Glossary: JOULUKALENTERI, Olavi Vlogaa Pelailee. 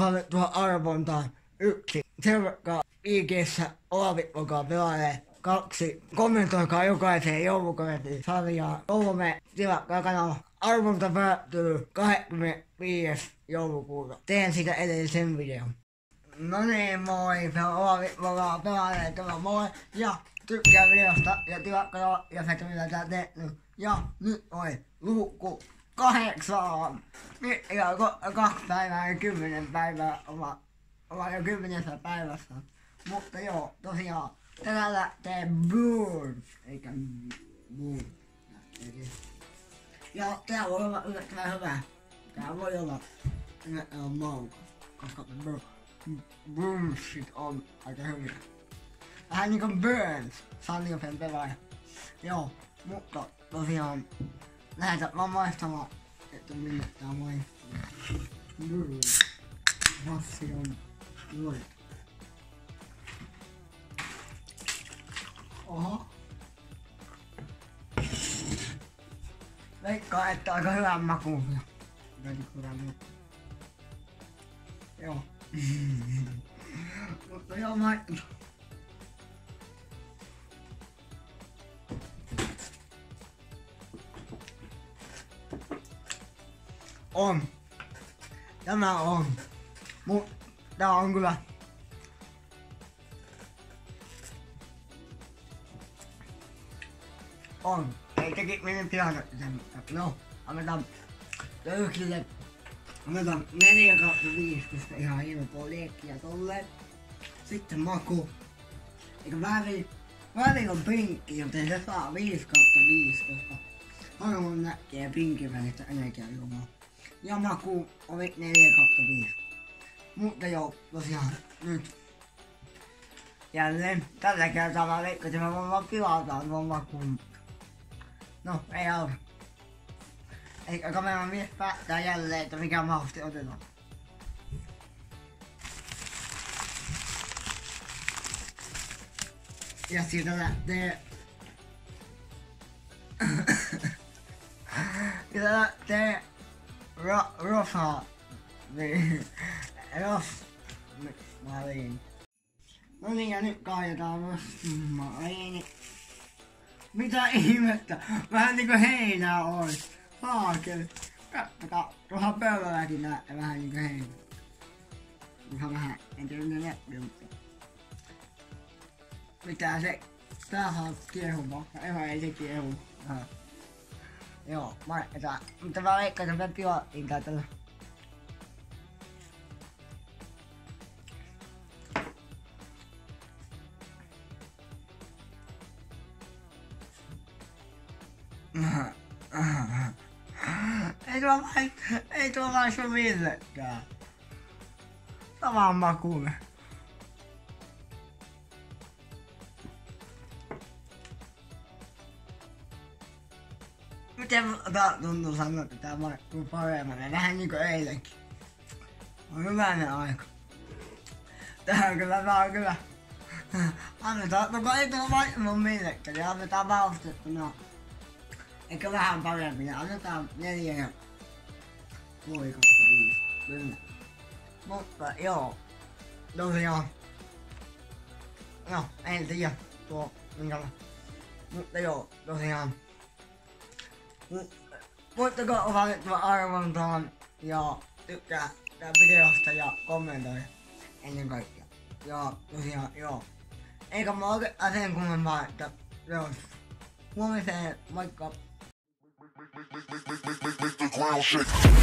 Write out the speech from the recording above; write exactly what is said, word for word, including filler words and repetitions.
juhlannettua arvontaan yksi. Seuratkaa I G:ssä Olavi Vlogaa Pelailee kaksi. Kommentoikaa jokaiseen joulukalenterisarjaan kolme. Tilatkaa kanava. Arvonta päättyy kahdeskymmenesviides joulukuuta. Teen sitä edellisen videon. No niin, moi, se on Olavi Vlogaa Pelailee, tämä moi. Ja tykkää videosta ja tilatkaa ja se mitä tää tehnyt. Ja nyt oli luukku kahdeksaan. Nyt ihan kaksi päivää ja kymmenen päivää olla. Ollaan jo kymmenessä päivässä. Mutta joo, tosiaan, tänään lähtee Birds, eikä Birds. Ja tää voi olla yllättävän hyvä. Tää voi olla yllättävän maukas, koska Birdsit on aika hyviä. Vähän niinku Birds, Saniosen pelaaja. Joo, mutta tosiaan, lähdetään vaan maistamaan, että minne tää maistuu. Birds. Massi on nuori. Oho. Veikkaan, että aika hyvän makuun. Joo. Mutta joo, maittu. On. Tämä on. Mut tää on kyllä on, ei teki menen pianoita sen, mutta no, annetaan töyksille annetaan neljä kaksi viisi, koska ihan hienoa liekkiä tolleen. Sitten maku, eikä väri, väri on pinkki, joten se saa viisi kautta viisi, koska harvoin näkee pinkin välistä energiajuomaa. Ja maku oli neljä kautta viisi. Mutta joo, tosiaan, nyt jälleen tällä kertaa mä veikkaan, että me voidaan pilataan tuon makuun. No, ei auta. Eikä kameramies päättää jälleen, että mikä mauste otetaan. Ja siitä lähtee siitä lähtee Ro Rosa. Ros... Mariin. No niin, ja nyt kaadetaan Rosmariini. Mitä ihmettä? Vähän niinku heinää ois. Haakeli. Kattokaa, tuohan pöydälläkin näette vähän niinku heinää. Ihan vähän, en tiedä ne näkyy, mutta... Mitä se? Tää saa kiehumaan. Eihän ei se kiehu. Joo, maittaa. Mutta mä leikkaan semmonen pilattiin tää tällä. Ei tuo vai, ei tuo maistu millekään. Samaan makuun. Miten tää tuntuu sanoa, että tää maistuu paremmin? Vähän niinku eilenkin. On hyvänen aika. Tää on kyllä, tää on kyllä. Annetaan, no kun ei tuo maistu millekään, niin annetaan maustettuna. Ehkä vähän paremmin, annetaan neljä ja puoli kautta viisi, kyllä. Mutta joo, tosiaan, no en tiedä tuo minkäla. Mutta joo, tosiaan, voittakaa osallistua arvontaan ja tykkää tää videosta ja kommentoida ennen kaikkea. Ja tosiaan joo, eikä mä oikeastaan sen kummempaa, että jos huomiseen, moikka! Make the ground shake.